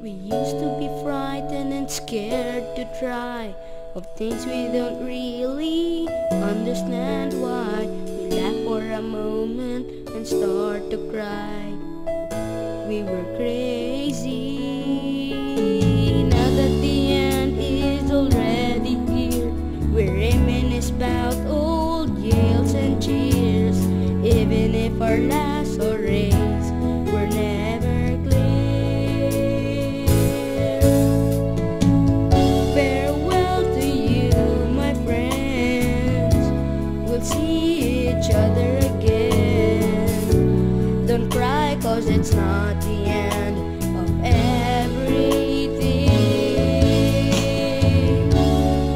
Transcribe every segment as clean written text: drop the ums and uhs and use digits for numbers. We used to be frightened and scared to try of things we don't really understand why. We laugh for a moment and start to cry. We were crazy. Now that the end is already here, we reminisce about old yells and cheers, even if our laughs or rays were never clear. See each other again. Don't cry, cause it's not the end of everything.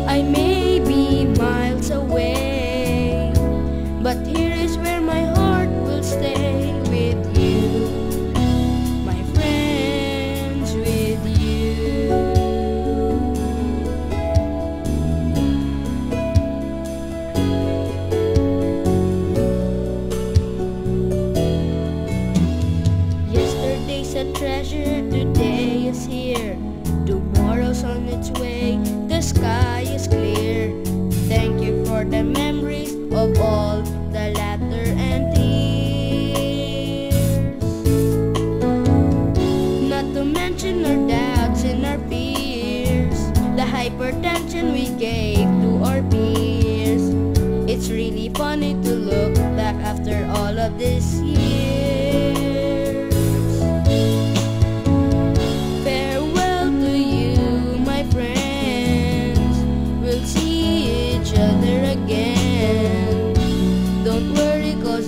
I may be miles away, but here is where my heart will stay with you, my friends, with you. The treasure today is here, tomorrow's on its way, the sky is clear. Thank you for the memories of all the laughter and tears, not to mention our doubts and our fears, the hypertension we gave to our peers. It's really funny to look back after all of this year.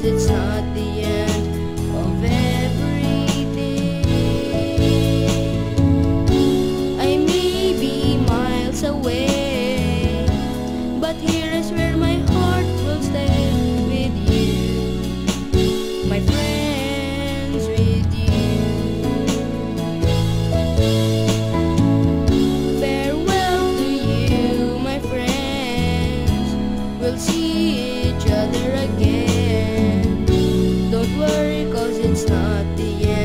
It's not the end of everything. I may be miles away, but here is where my heart will stay with you, my friends, with you. Farewell to you, my friends. We'll see each other again. Don't worry, cause it's not the end.